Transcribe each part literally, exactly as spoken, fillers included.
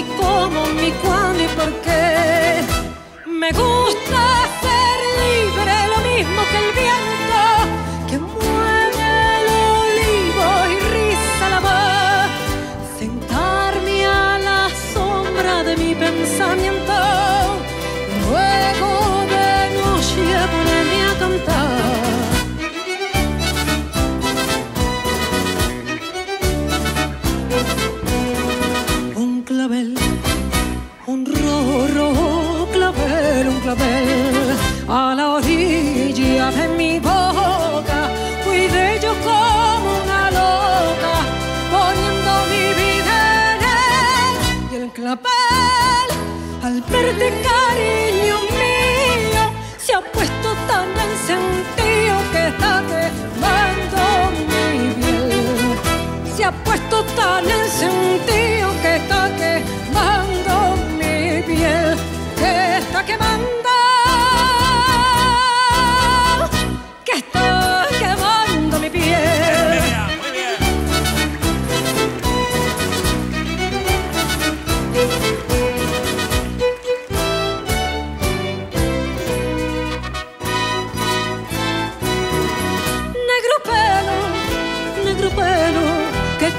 ni cómo, ni cuándo y por qué. Me gusta ser libre, lo mismo que el viento que mueve el olivo y riza la mar. Sentarme a la sombra de mi pensamiento, luego de noche ponerme a cantar. A la orilla de mi boca cuidé yo como una loca, poniendo mi vida en él. Y el clavel, al verte cariño mío, se ha puesto tan encendido que está quemando mi piel. Se ha puesto tan encendido que está quemando mi piel, que está quemando.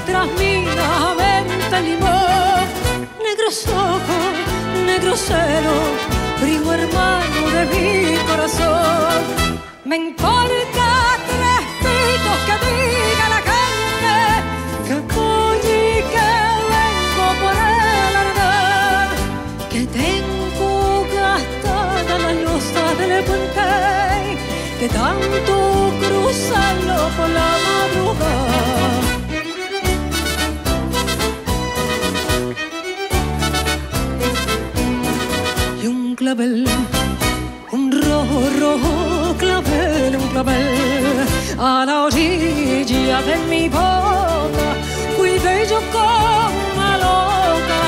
Tras mi venta limón, negros ojos, negro cero, primo hermano de mi corazón. Me importa tres pitos que diga la gente que voy y que vengo por el ardor, que tengo gastada la losa del puente, que tanto cruzarlo por la madrugada. Clavel, un rojo, rojo clavel, un clavel a la orilla de mi boca cuidé yo como una loca,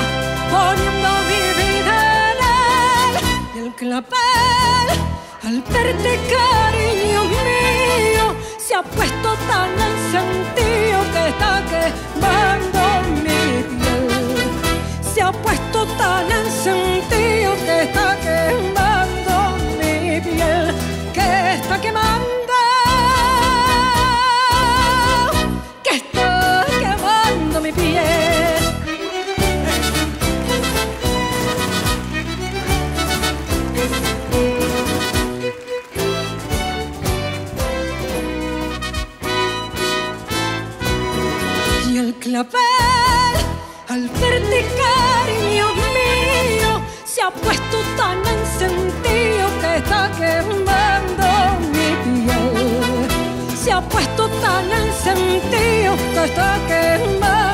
poniendo mi vida en él. Y el clavel, al verte cariño mío, se ha puesto tan encendido que está quemando mi piel. Se ha puesto tan encendido que está quemando mi piel, que está quemando, que está quemando mi piel. Y el clavel, al verte cariño mío, se ha puesto tan encendido que está quemando mi piel. Se ha puesto tan encendido que está quemando.